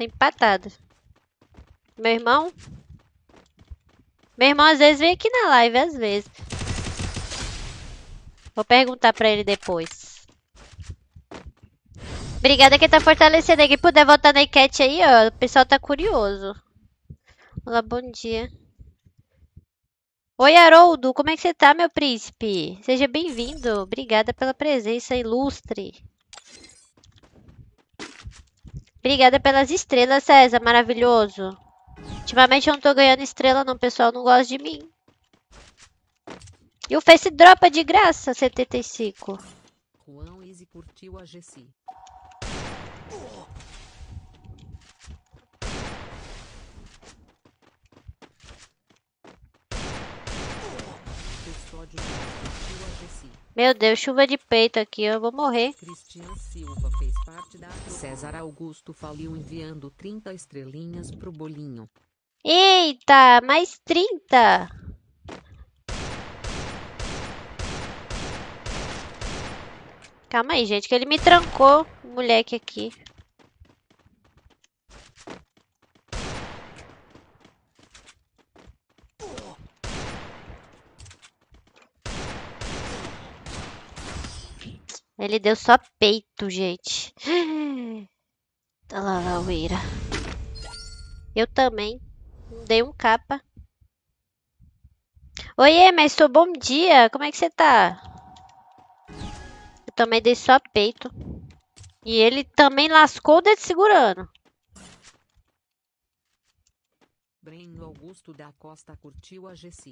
Tá empatado. Meu irmão às vezes vem aqui na live, às vezes. Vou perguntar pra ele depois. Obrigada quem tá fortalecendo aqui. Puder voltar na enquete aí, ó. O pessoal tá curioso. Olá, bom dia. Oi, Haroldo. Como é que você tá, meu príncipe? Seja bem-vindo. Obrigada pela presença ilustre. Obrigada pelas estrelas, César. Maravilhoso. Ultimamente eu não tô ganhando estrela, não. O pessoal não gosta de mim. E o Face dropa de graça, 75. Juan Easy curtiu a GC. Meu Deus, chuva de peito aqui, eu vou morrer. Cristian Silva fez parte da... César Augusto faliu enviando 30 estrelinhas pro bolinho. Eita, mais 30. Calma aí, gente, que ele me trancou, moleque aqui. Ele deu só peito, gente. Tá lá, laueira. Eu também. Dei um capa. Oiê, mas sou bom dia. Como é que você tá? Eu também dei só peito. E ele também lascou o dedo segurando. Breno Augusto da Costa curtiu a GC.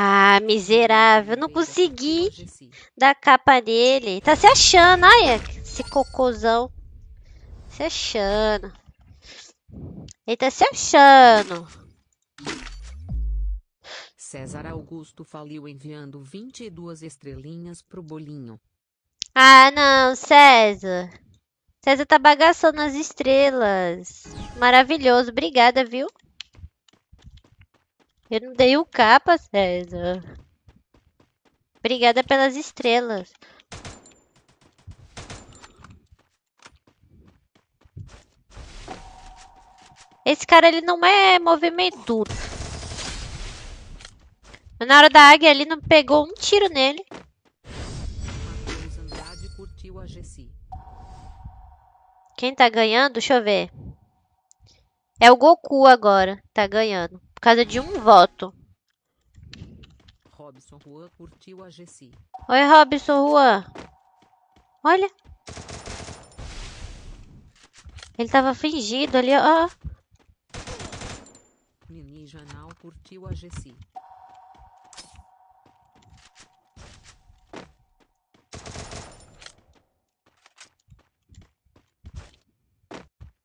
Ah, miserável. Não consegui dar capa nele. Tá se achando. Ai, esse cocôzão. Se achando. Ele tá se achando. César Augusto faliu enviando 22 estrelinhas pro bolinho. Ah, não, César. César tá bagaçando as estrelas. Maravilhoso. Obrigada, viu? Eu não dei o capa, César. Obrigada pelas estrelas. Esse cara, ele não é movimentudo. Mas na hora da águia, ele não pegou um tiro nele. Matheus Andrade curtiu a GC. Quem tá ganhando? Deixa eu ver. É o Goku agora. Tá ganhando. Por causa de um voto. Robson Juan curtiu a GC. Oi, Robson Juan. Olha. Ele tava fingido ali, ó. Nini Janal curtiu a GC.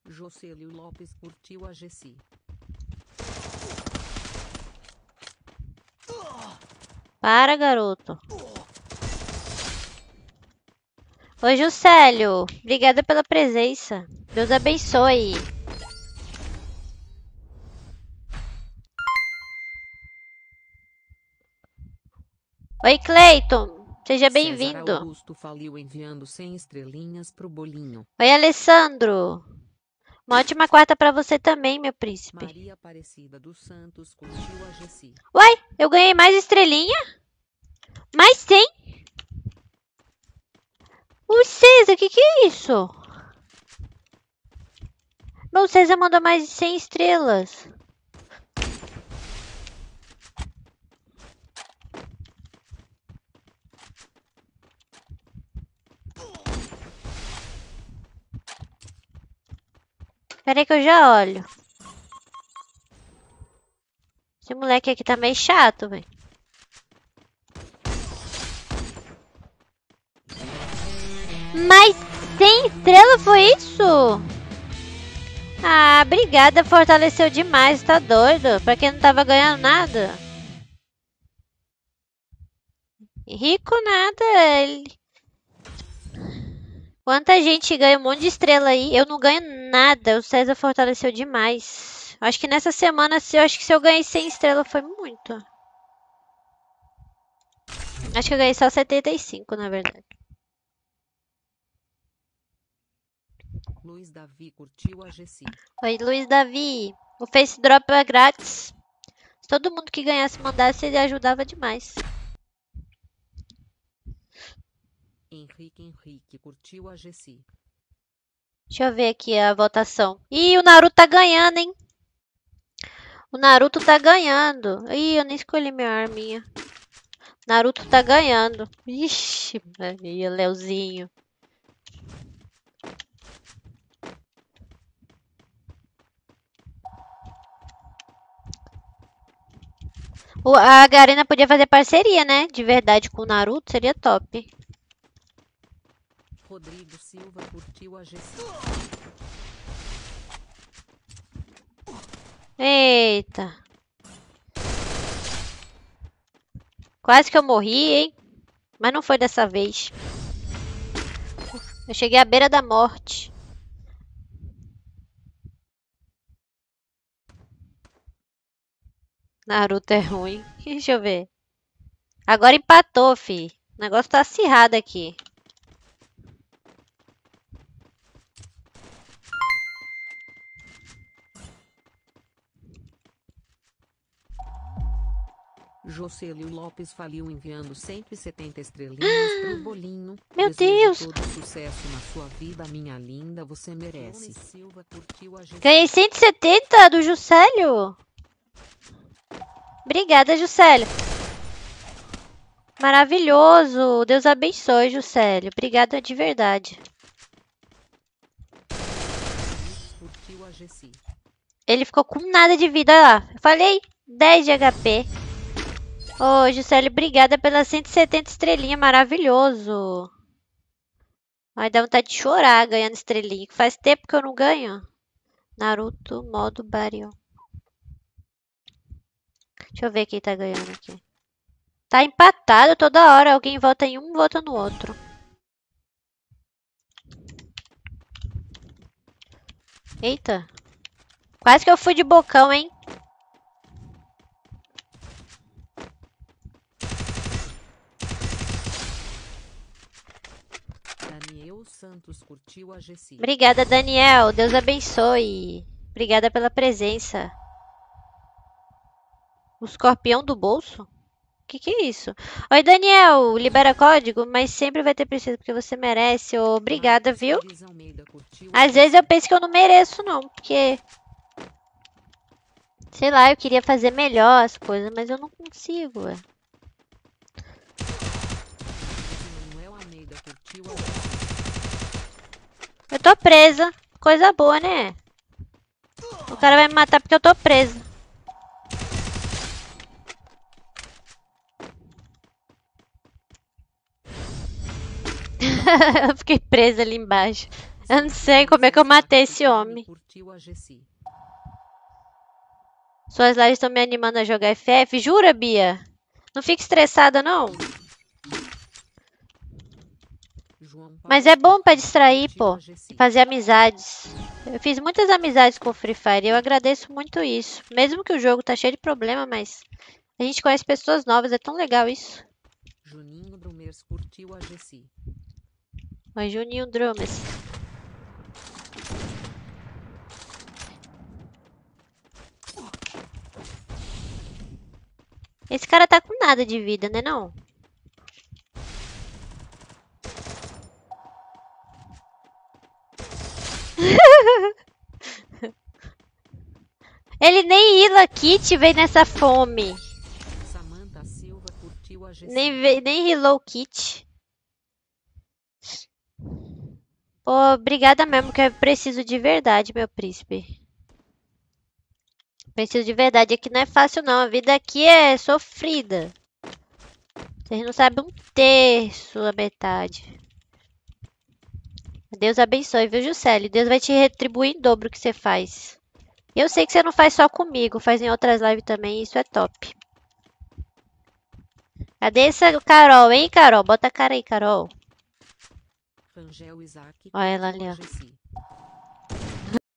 Jocélio Lopes curtiu a GC. Para, garoto. Oi, Juscelio. Obrigada pela presença. Deus abençoe. Oi, Cleiton. Seja bem-vindo. Augusto faliu enviando 100 estrelinhas pro bolinho. Oi, Alessandro. Uma ótima quarta pra você também, meu príncipe. Maria Aparecida dos Santos curtiu a GC. Uai, eu ganhei mais estrelinha? Mais 100? Ui, César, que é isso? Meu César mandou mais de 100 estrelas. Peraí que eu já olho. Esse moleque aqui tá meio chato, velho. Mas sem estrela foi isso? Ah, obrigada. Fortaleceu demais, tá doido. Pra quem não tava ganhando nada. Rico nada, ele... Quanta gente ganha um monte de estrela aí. Eu não ganho nada. O César fortaleceu demais. Acho que nessa semana, se eu ganhei 100 estrelas, foi muito. Acho que eu ganhei só 75, na verdade. Luiz Davi curtiu a GC. Oi, Luiz Davi. O Face Drop é grátis. Se todo mundo que ganhasse mandasse, ele ajudava demais. Henrique curtiu a GC. Deixa eu ver aqui a votação. Ih, o Naruto tá ganhando, hein? O Naruto tá ganhando. Ih, eu nem escolhi minha arminha. Naruto tá ganhando. Ixi, Maria, Leozinho. A Garena podia fazer parceria, né? De verdade com o Naruto, seria top. Rodrigo Silva curtiu a GC. Eita. Quase que eu morri, hein? Mas não foi dessa vez. Eu cheguei à beira da morte. Naruto é ruim. Deixa eu ver. Agora empatou, fi. O negócio tá acirrado aqui. Jocélio Lopes faliu enviando 170 estrelinhas pro bolinho. Meu Deus! Todo sucesso na sua vida, minha linda, você merece. Silva curtiu a gente. Ganhei 170 do Jocélio. Obrigada, Jocélio. Maravilhoso. Deus abençoe, Jocélio. Obrigada de verdade. Ele ficou com nada de vida lá. Eu falei 10 de HP. Ô, Jocélio, obrigada pelas 170 estrelinhas. Maravilhoso. Vai dar vontade de chorar ganhando estrelinha. Faz tempo que eu não ganho. Naruto, modo Baryon. Deixa eu ver quem tá ganhando aqui. Tá empatado toda hora. Alguém vota em um, vota no outro. Eita. Quase que eu fui de bocão, hein? Daniel Santos curtiu a GC. Obrigada, Daniel. Deus abençoe. Obrigada pela presença. O escorpião do bolso? Que é isso? Oi, Daniel, libera código, mas sempre vai ter preciso porque você merece. Oh, obrigada, viu? Às vezes eu penso que eu não mereço, não, porque... sei lá, eu queria fazer melhor as coisas, mas eu não consigo, ué. Eu tô presa. Coisa boa, né? O cara vai me matar porque eu tô presa. Eu fiquei presa ali embaixo. Eu não sei como é que eu matei esse homem. Suas lives estão me animando a jogar FF. Jura, Bia? Não fica estressada, não. Mas é bom pra distrair, pô. Fazer amizades. Eu fiz muitas amizades com o Free Fire. E eu agradeço muito isso. Mesmo que o jogo tá cheio de problema, mas... a gente conhece pessoas novas. É tão legal isso. Juninho Brumers curtiu a GC. Oi, Juninho Drumers. Esse cara tá com nada de vida, né não? Ele nem Hila Kit veio nessa fome. Samantha Silva curtiu a GC. Nem Hila Kit. Oh, obrigada mesmo, que eu preciso de verdade, meu príncipe. Preciso de verdade. Aqui não é fácil, não. A vida aqui é sofrida. Vocês não sabem um terço, a metade. Deus abençoe, viu, Jocélio? Deus vai te retribuir em dobro o que você faz. Eu sei que você não faz só comigo. Faz em outras lives também. Isso é top. Cadê essa Carol, hein, Carol? Bota a cara aí, Carol. Rangel Isaac. Olha ela ali, ó.